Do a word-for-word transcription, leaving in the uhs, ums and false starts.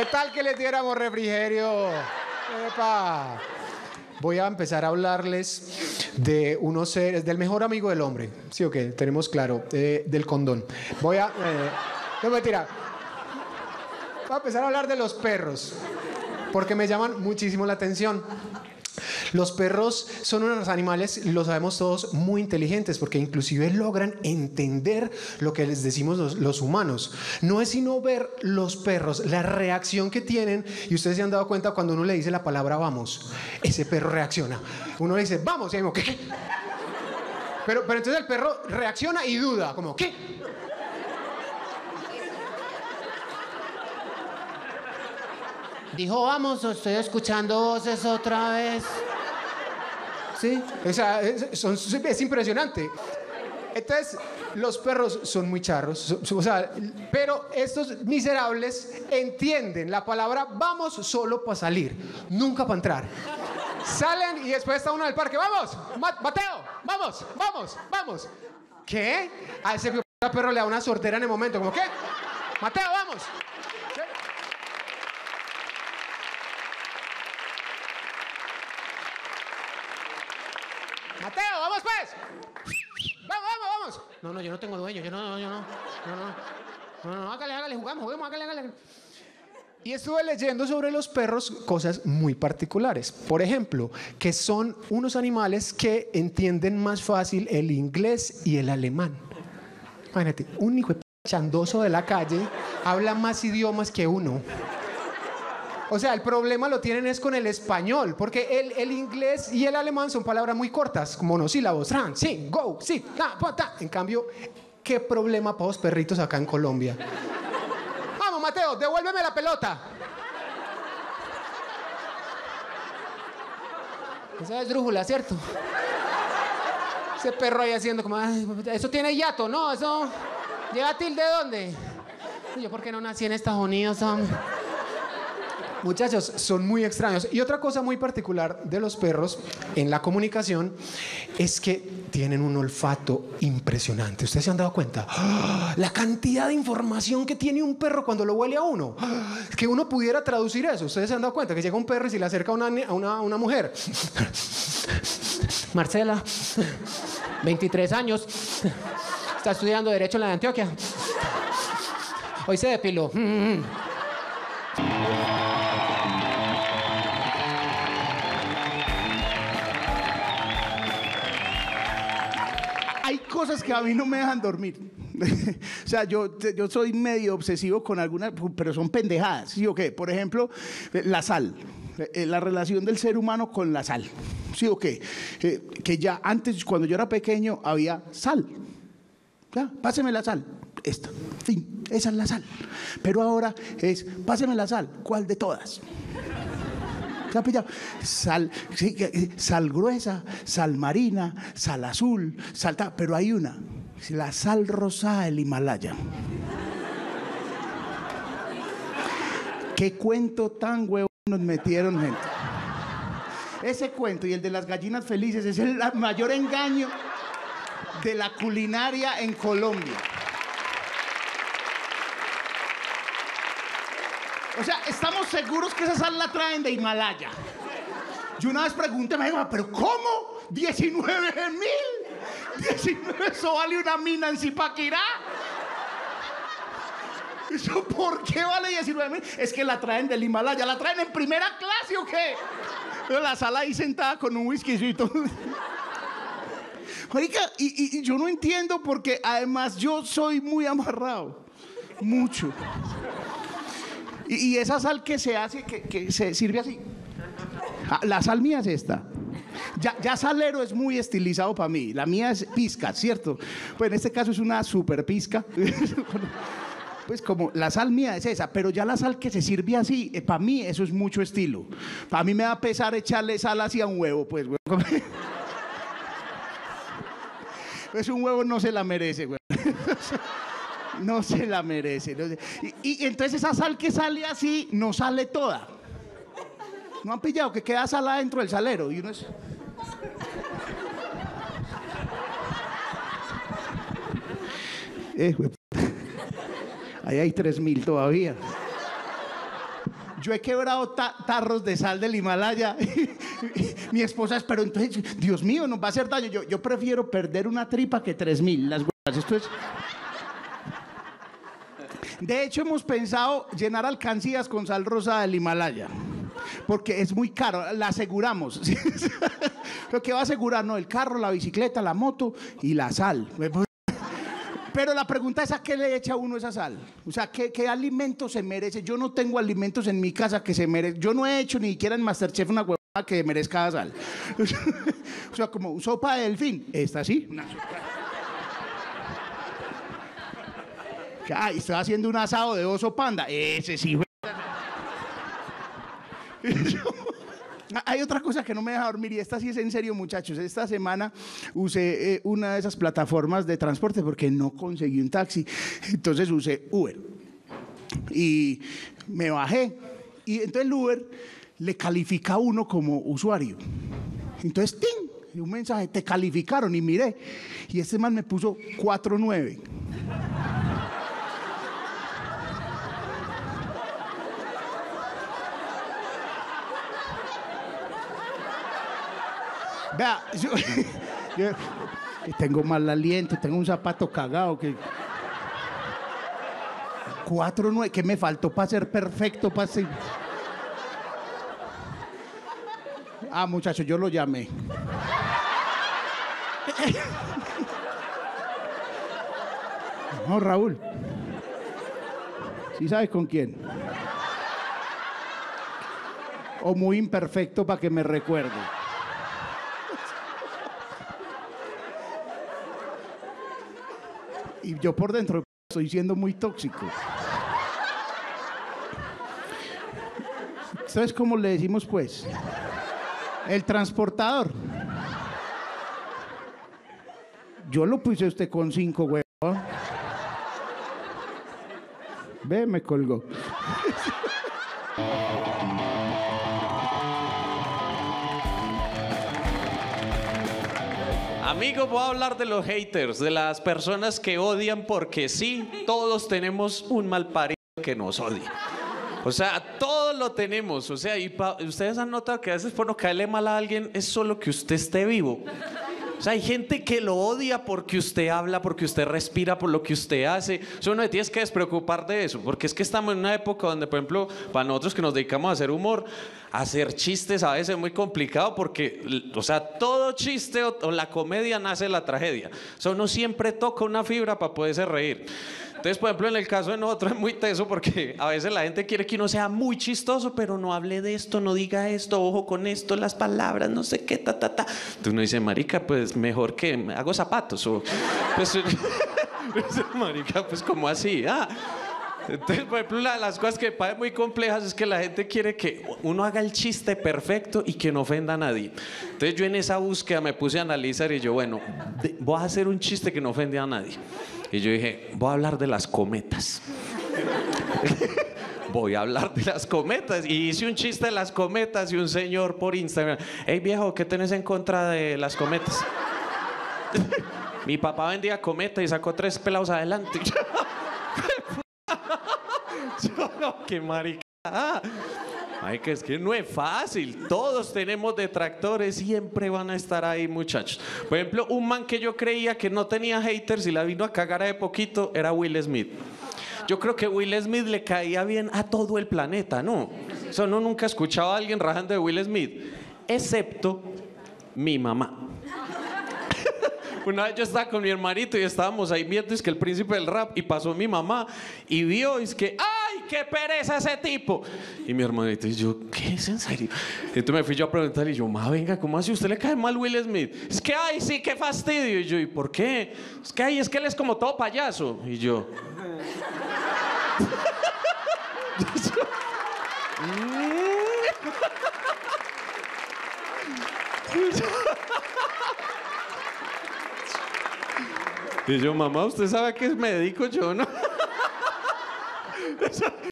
¿Qué tal que les diéramos refrigerio? ¡Epa! Voy a empezar a hablarles de unos seres, del mejor amigo del hombre. Sí, ok, tenemos claro, eh, del condón. Voy a... Eh, no, mentira. Voy a empezar a hablar de los perros, porque me llaman muchísimo la atención. Los perros son unos animales, lo sabemos todos, muy inteligentes, porque inclusive logran entender lo que les decimos los, los humanos. No es sino ver los perros, la reacción que tienen, y ustedes se han dado cuenta cuando uno le dice la palabra vamos, ese perro reacciona. Uno le dice vamos, y ahí como, ¿qué? Pero, pero entonces el perro reacciona y duda, como, ¿qué? Dijo, vamos, estoy escuchando voces otra vez. Sí, o sea, es, son, es impresionante. Entonces, los perros son muy charros, son, son, o sea, pero estos miserables entienden la palabra vamos solo para salir, nunca para entrar. Salen y después está uno del parque, vamos, Mateo, vamos, vamos, vamos. ¿Qué? A ese perro le da una sordera en el momento, como, ¿qué? Mateo, vamos. Mateo, vamos pues. Vamos, vamos, vamos. No, no, yo no tengo dueño, yo no, no, yo no. No, no, no, no, no, hágale, hágale, jugamos, juguemos, hágale, hágale. Y estuve leyendo sobre los perros cosas muy particulares. Por ejemplo, que son unos animales que entienden más fácil el inglés y el alemán. Imagínate, un hijo de chandoso de la calle habla más idiomas que uno. O sea, el problema lo tienen es con el español, porque el, el inglés y el alemán son palabras muy cortas, monosílabos, tran, sí, go, sí, ta, pa, ta. En cambio, ¿qué problema para los perritos acá en Colombia? Vamos, Mateo, devuélveme la pelota. Esa es drújula, ¿cierto? Ese perro ahí haciendo como, ay, eso tiene hiato, ¿no? Eso, ¿llega tilde dónde? Yo, ¿por qué no nací en Estados Unidos, hombre? Muchachos, son muy extraños. Y otra cosa muy particular de los perros en la comunicación es que tienen un olfato impresionante. ¿Ustedes se han dado cuenta? ¡Oh! La cantidad de información que tiene un perro cuando lo huele a uno. ¡Oh! Que uno pudiera traducir eso. ¿Ustedes se han dado cuenta? Que llega un perro y se le acerca a una, a una, a una mujer. Marcela, veintitrés años, está estudiando Derecho en la de Antioquia. Hoy se depiló. Hay cosas que a mí no me dejan dormir. O sea, yo, yo soy medio obsesivo con algunas, pero son pendejadas, ¿sí o qué? Por ejemplo, la sal, la relación del ser humano con la sal, ¿sí o qué? Eh, que ya antes, cuando yo era pequeño, había sal. Ya, páseme la sal, esta, fin, esa es la sal. Pero ahora es, páseme la sal, ¿cuál de todas? Sal, sí, sal gruesa, sal marina, sal azul, sal, pero hay una, la sal rosada del Himalaya. Qué cuento tan huevón nos metieron, gente. Ese cuento y el de las gallinas felices es el mayor engaño de la culinaria en Colombia. O sea, estamos seguros que esa sal la traen de Himalaya. Yo una vez pregunté, me dijo, ¿pero cómo? ¿diecinueve mil? ¿diecinueve? ¿Eso vale una mina en Zipaquirá? ¿Eso por qué vale diecinueve mil? Es que la traen del Himalaya. ¿La traen en primera clase o qué? Pero la sal ahí sentada con un whiskycito. Marica, y, y, y yo no entiendo porque además yo soy muy amarrado. Mucho. Y esa sal que se hace, que, que se sirve así. La sal mía es esta. Ya, ya salero es muy estilizado para mí. La mía es pizca, ¿cierto? Pues en este caso es una super pizca. Pues como la sal mía es esa, pero ya la sal que se sirve así, para mí eso es mucho estilo. Para mí me da pesar echarle sal hacia un huevo, pues. Pues un huevo no se la merece, güey. No se la merece. No se... Y, y entonces esa sal que sale así, no sale toda. ¿No han pillado que queda sal adentro del salero? Y uno es... Eh, ahí hay tres mil todavía. yo he quebrado ta tarros de sal del Himalaya. Mi esposa es, pero entonces, Dios mío, nos va a hacer daño. Yo, yo prefiero perder una tripa que tres mil. Las huevas, esto es... De hecho, hemos pensado llenar alcancías con sal rosa del Himalaya, porque es muy caro, la aseguramos. Lo que va a asegurar, no, el carro, la bicicleta, la moto y la sal. Pero la pregunta es, ¿a qué le echa uno esa sal? O sea, ¿qué, qué alimento se merece? Yo no tengo alimentos en mi casa que se merezcan. Yo no he hecho ni siquiera en Masterchef una huevada que merezca sal. O sea, como sopa de delfín. Esta sí, una sopa. Ay, estoy haciendo un asado de oso panda. Ese sí, güey. Hay otra cosa que no me deja dormir, y esta sí es en serio, muchachos. Esta semana usé eh, una de esas plataformas de transporte porque no conseguí un taxi. Entonces usé Uber. Y me bajé. Y entonces el Uber le califica a uno como usuario. Entonces, ¡ting! Y un mensaje, te calificaron. Y miré. Y este man me puso cuatro nueve. Vea, yo, yo que tengo mal aliento, tengo un zapato cagado. Que... Cuatro, nueve, ¿qué me faltó para ser perfecto? Para ser... Ah, muchacho, yo lo llamé. No, Raúl. ¿Sí sabes con quién? O muy imperfecto para que me recuerde. Y yo por dentro estoy siendo muy tóxico. ¿Sabes cómo le decimos, pues? El transportador. Yo lo puse a usted con cinco, güey. Ve, me colgó. Amigo, voy a hablar de los haters, de las personas que odian porque sí, todos tenemos un malparido que nos odia. O sea, todos lo tenemos. O sea, y pa, ustedes han notado que a veces por no caerle mal a alguien es solo que usted esté vivo. O sea, hay gente que lo odia porque usted habla, porque usted respira, por lo que usted hace. O sea, uno se tiene que despreocupar de eso, porque es que estamos en una época donde, por ejemplo, para nosotros que nos dedicamos a hacer humor, a hacer chistes a veces es muy complicado porque, o sea, todo chiste o, o la comedia nace de la tragedia. O sea, uno siempre toca una fibra para poderse reír. Entonces, por ejemplo, en el caso de nosotros es muy teso porque a veces la gente quiere que uno sea muy chistoso, pero no hable de esto, no diga esto, ojo con esto, las palabras, no sé qué, ta, ta, ta. Entonces uno dice, marica, pues mejor que hago zapatos. O, pues, marica, pues como así, ah. Entonces, por ejemplo, una de las cosas que parecen muy complejas es que la gente quiere que uno haga el chiste perfecto y que no ofenda a nadie. Entonces yo en esa búsqueda me puse a analizar y yo, bueno, voy a hacer un chiste que no ofende a nadie. Y yo dije, voy a hablar de las cometas. Voy a hablar de las cometas. Y hice un chiste de las cometas y un señor por Instagram. Hey, viejo, ¿qué tenés en contra de las cometas? Mi papá vendía cometas y sacó tres pelados adelante. Yo, no, qué maricada. Ay, que es que no es fácil. Todos tenemos detractores, siempre van a estar ahí, muchachos. Por ejemplo, un man que yo creía que no tenía haters y la vino a cagar de poquito era Will Smith. Yo creo que Will Smith le caía bien a todo el planeta, ¿no? O sea, no nunca escuchaba a alguien rajando de Will Smith, excepto mi mamá. Una vez yo estaba con mi hermanito y estábamos ahí viendo es que El Príncipe del Rap y pasó mi mamá y vio es que ¡ah! ¡Qué pereza ese tipo! Y mi hermanito, y yo, ¿qué es en serio? Entonces me fui yo a preguntarle, y yo, ma, venga, ¿cómo así? ¿Usted le cae mal Will Smith? Es que, ay, sí, qué fastidio. Y yo, ¿y por qué? Es que, ay, es que él es como todo payaso. Y yo... y yo, mamá, ¿usted sabe a qué me dedico yo, no?